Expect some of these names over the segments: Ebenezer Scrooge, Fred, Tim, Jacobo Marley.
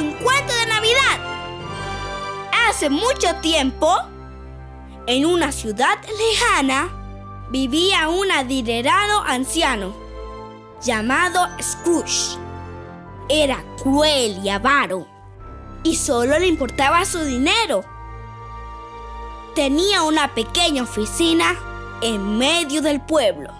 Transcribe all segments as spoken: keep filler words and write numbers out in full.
un cuento de Navidad. Hace mucho tiempo, en una ciudad lejana, vivía un adinerado anciano llamado Scrooge. Era cruel y avaro, y solo le importaba su dinero. Tenía una pequeña oficina en medio del pueblo,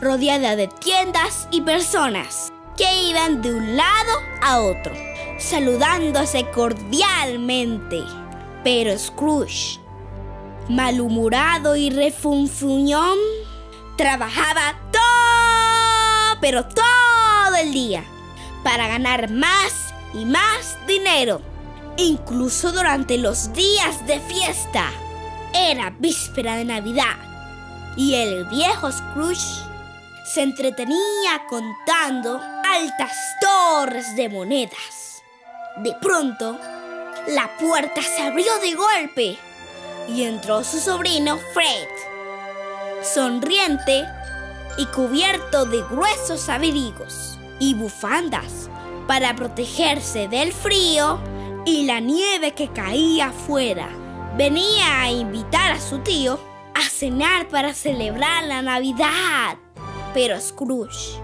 rodeada de tiendas y personas que iban de un lado a otro, saludándose cordialmente. Pero Scrooge, malhumorado y refunfuñón, trabajaba todo, pero todo el día, para ganar más y más dinero, incluso durante los días de fiesta. Era víspera de Navidad y el viejo Scrooge se entretenía contando altas torres de monedas. De pronto, la puerta se abrió de golpe y entró su sobrino Fred, sonriente y cubierto de gruesos abrigos y bufandas para protegerse del frío y la nieve que caía afuera. Venía a invitar a su tío a cenar para celebrar la Navidad. Pero Scrooge,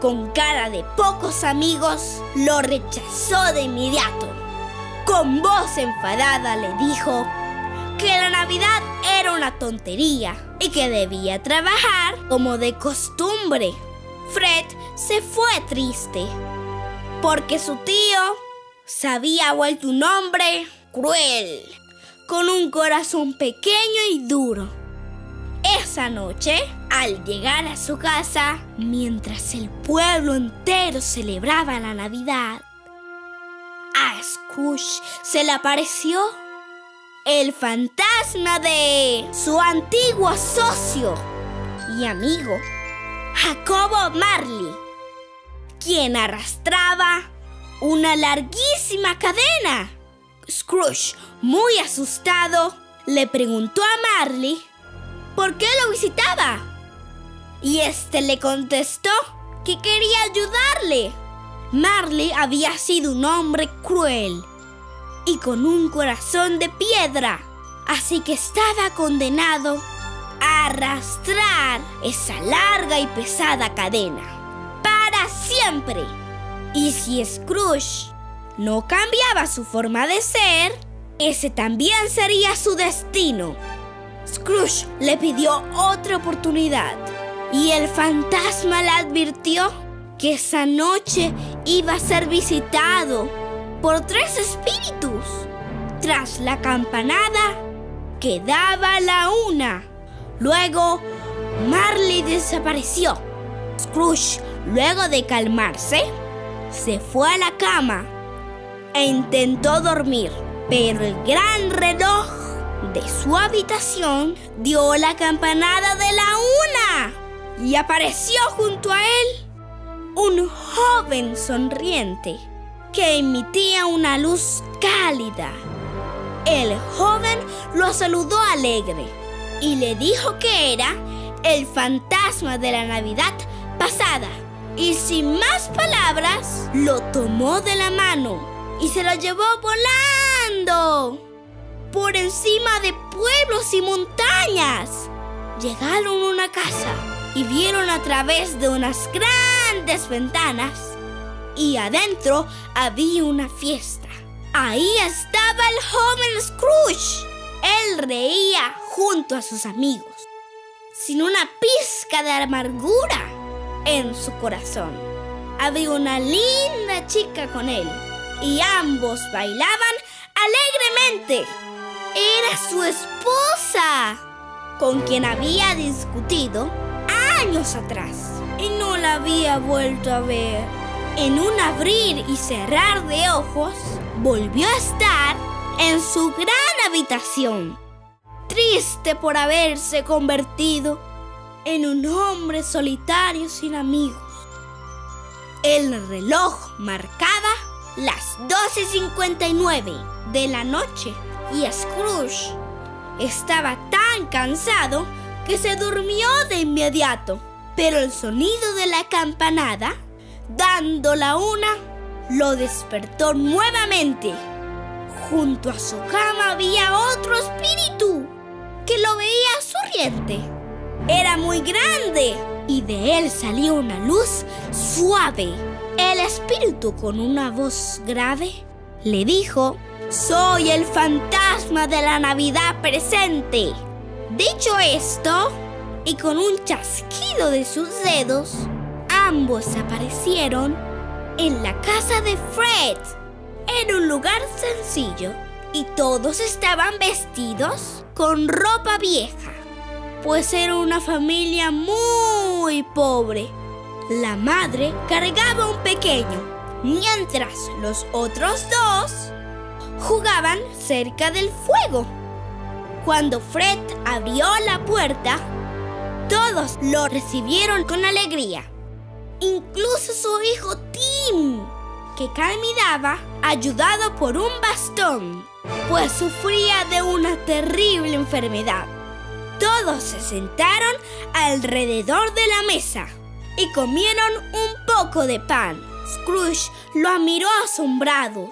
con cara de pocos amigos, lo rechazó de inmediato. Con voz enfadada le dijo que la Navidad era una tontería y que debía trabajar como de costumbre. Fred se fue triste porque su tío se había vuelto un hombre cruel, con un corazón pequeño y duro. Esa noche, al llegar a su casa, mientras el pueblo entero celebraba la Navidad, a Scrooge se le apareció el fantasma de su antiguo socio y amigo, Jacobo Marley, quien arrastraba una larguísima cadena. Scrooge, muy asustado, le preguntó a Marley por qué lo visitaba. Y este le contestó que quería ayudarle. Marley había sido un hombre cruel y con un corazón de piedra, así que estaba condenado a arrastrar esa larga y pesada cadena para siempre. Y si Scrooge no cambiaba su forma de ser, ese también sería su destino. Scrooge le pidió otra oportunidad y el fantasma le advirtió que esa noche iba a ser visitado por tres espíritus. Tras la campanada quedaba la una. Luego Marley desapareció. Scrooge, luego de calmarse, se fue a la cama e intentó dormir, pero el gran reloj de su habitación dio la campanada de la una y apareció junto a él un joven sonriente que emitía una luz cálida. El joven lo saludó alegre y le dijo que era el fantasma de la Navidad pasada, y sin más palabras lo tomó de la mano y se lo llevó volando por encima de pueblos y montañas. Llegaron a una casa y vieron a través de unas grandes ventanas, y adentro había una fiesta. Ahí estaba el joven Scrooge. Él reía junto a sus amigos, sin una pizca de amargura en su corazón. Había una linda chica con él y ambos bailaban alegremente. Era su esposa, con quien había discutido años atrás y no la había vuelto a ver. En un abrir y cerrar de ojos, volvió a estar en su gran habitación, triste por haberse convertido en un hombre solitario sin amigos. El reloj marcaba las doce cincuenta y nueve de la noche y Scrooge estaba tan cansado que se durmió de inmediato. Pero el sonido de la campanada, dando la una, lo despertó nuevamente. Junto a su cama había otro espíritu que lo veía sonriente. Era muy grande y de él salía una luz suave. El espíritu, con una voz grave, le dijo: «Soy el fantasma de la Navidad presente». Dicho esto, y con un chasquido de sus dedos, ambos aparecieron en la casa de Fred. Era un lugar sencillo y todos estaban vestidos con ropa vieja, pues era una familia muy pobre. La madre cargaba un pequeño, mientras los otros dos jugaban cerca del fuego. Cuando Fred abrió la puerta, todos lo recibieron con alegría. Incluso su hijo Tim, que caminaba ayudado por un bastón, pues sufría de una terrible enfermedad. Todos se sentaron alrededor de la mesa y comieron un poco de pan. Scrooge lo admiró asombrado,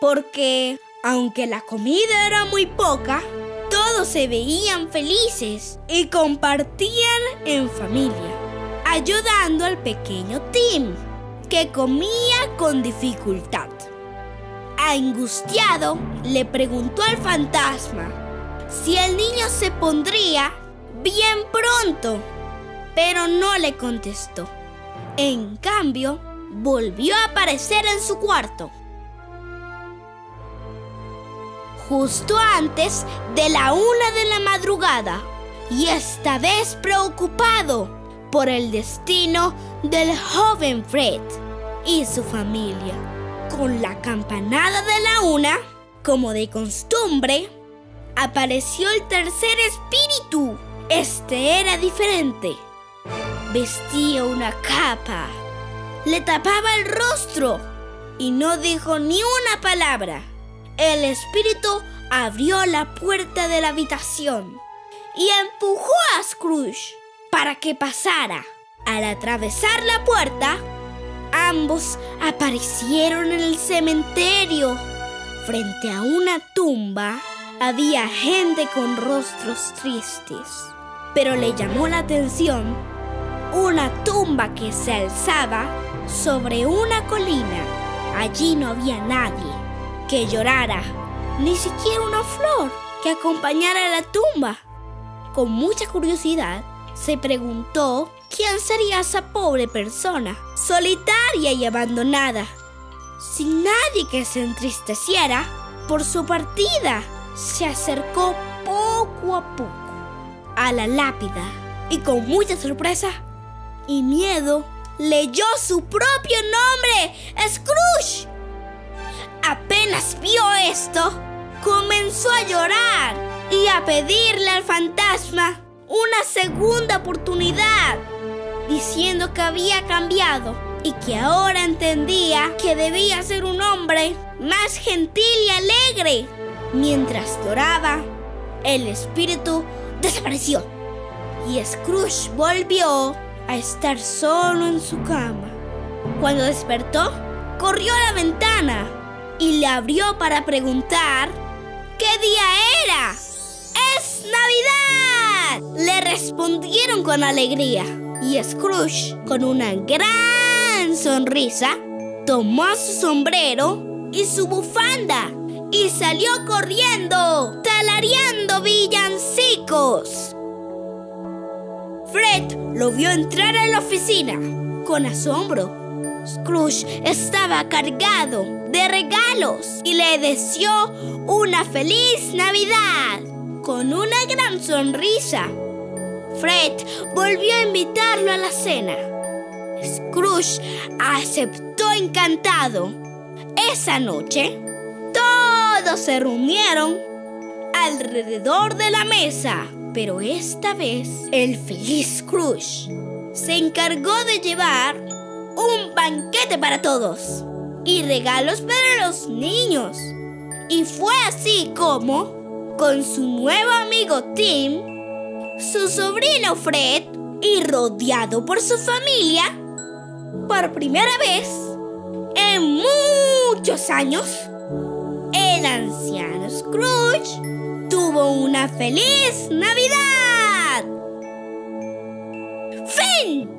porque aunque la comida era muy poca, todos se veían felices y compartían en familia, ayudando al pequeño Tim, que comía con dificultad. Angustiado, le preguntó al fantasma si el niño se pondría bien pronto, pero no le contestó. En cambio, volvió a aparecer en su cuarto, justo antes de la una de la madrugada, y esta vez preocupado por el destino del joven Fred y su familia. Con la campanada de la una, como de costumbre, apareció el tercer espíritu. Este era diferente. Vestía una capa, le tapaba el rostro y no dijo ni una palabra. El espíritu abrió la puerta de la habitación y empujó a Scrooge para que pasara. Al atravesar la puerta, ambos aparecieron en el cementerio. Frente a una tumba había gente con rostros tristes, pero le llamó la atención una tumba que se alzaba sobre una colina. Allí no había nadie que llorara, ni siquiera una flor que acompañara la tumba. Con mucha curiosidad, se preguntó quién sería esa pobre persona, solitaria y abandonada, sin nadie que se entristeciera por su partida. Se acercó poco a poco a la lápida y, con mucha sorpresa y miedo, leyó su propio nombre: Scrooge. Apenas vio esto, comenzó a llorar y a pedirle al fantasma una segunda oportunidad, diciendo que había cambiado y que ahora entendía que debía ser un hombre más gentil y alegre. Mientras lloraba, el espíritu desapareció y Scrooge volvió a estar solo en su cama. Cuando despertó, corrió a la ventana y le abrió para preguntar ¿qué día era? ¡Es Navidad!, le respondieron con alegría, y Scrooge, con una gran sonrisa, tomó su sombrero y su bufanda y salió corriendo, talareando villancicos. Fred lo vio entrar a la oficina con asombro. Scrooge estaba cargado de regalos y le deseó una feliz Navidad con una gran sonrisa. Fred volvió a invitarlo a la cena. Scrooge aceptó encantado. Esa noche, todos se reunieron alrededor de la mesa, pero esta vez el feliz Scrooge se encargó de llevar un banquete para todos y regalos para los niños. Y fue así como, con su nuevo amigo Tim, su sobrino Fred y rodeado por su familia, por primera vez en mucho muchos años, el anciano Scrooge tuvo una feliz Navidad. ¡Fin!